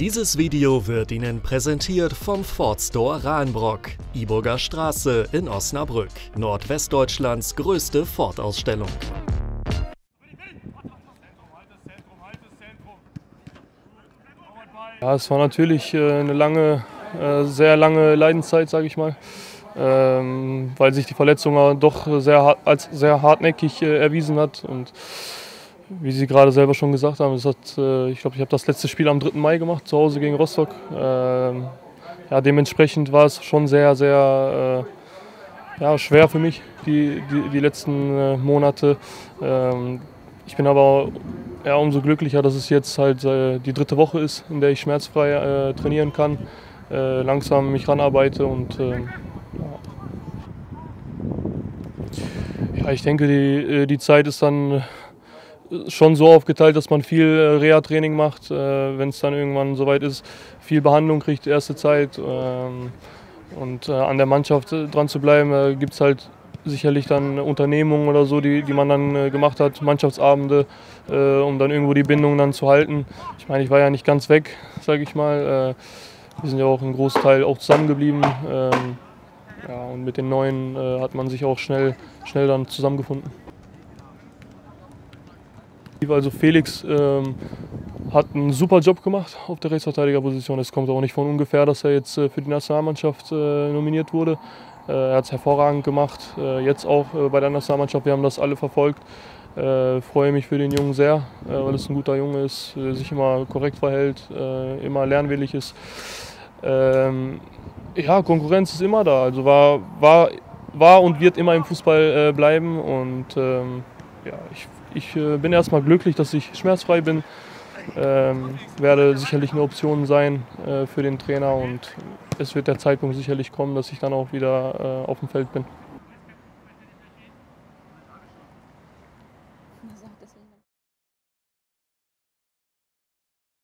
Dieses Video wird Ihnen präsentiert vom Ford Store Rahnbrock, Iburger Straße in Osnabrück, Nordwestdeutschlands größte Ford-Ausstellung. Ja, es war natürlich eine lange, sehr lange Leidenszeit, sage ich mal, weil sich die Verletzung doch als sehr hartnäckig erwiesen hat. Und wie Sie gerade selber schon gesagt haben, ich glaube, ich habe das letzte Spiel am 3. Mai gemacht, zu Hause gegen Rostock. Ja, dementsprechend war es schon sehr, sehr schwer für mich, die letzten Monate. Ich bin aber umso glücklicher, dass es jetzt halt die dritte Woche ist, in der ich schmerzfrei trainieren kann, langsam mich ranarbeite und ja, ich denke, die Zeit ist dann schon so aufgeteilt, dass man viel Reha-Training macht, wenn es dann irgendwann soweit ist, viel Behandlung kriegt, erste Zeit. Und an der Mannschaft dran zu bleiben, gibt es halt sicherlich dann Unternehmungen oder so, die man dann gemacht hat, Mannschaftsabende, um dann irgendwo die Bindung dann zu halten. Ich meine, ich war ja nicht ganz weg, sage ich mal. Wir sind ja auch einen Großteil auch zusammengeblieben. Ja, und mit den Neuen hat man sich auch schnell dann zusammengefunden. Also Felix hat einen super Job gemacht auf der Rechtsverteidigerposition. Es kommt auch nicht von ungefähr, dass er jetzt für die Nationalmannschaft nominiert wurde. Er hat es hervorragend gemacht, jetzt auch bei der Nationalmannschaft. Wir haben das alle verfolgt. Freue mich für den Jungen sehr, weil es ein guter Junge ist, sich immer korrekt verhält, immer lernwillig ist. Ja, Konkurrenz ist immer da. Also war und wird immer im Fußball bleiben. Und ja, ich bin erstmal glücklich, dass ich schmerzfrei bin. Werde sicherlich eine Option sein für den Trainer, und es wird der Zeitpunkt sicherlich kommen, dass ich dann auch wieder auf dem Feld bin.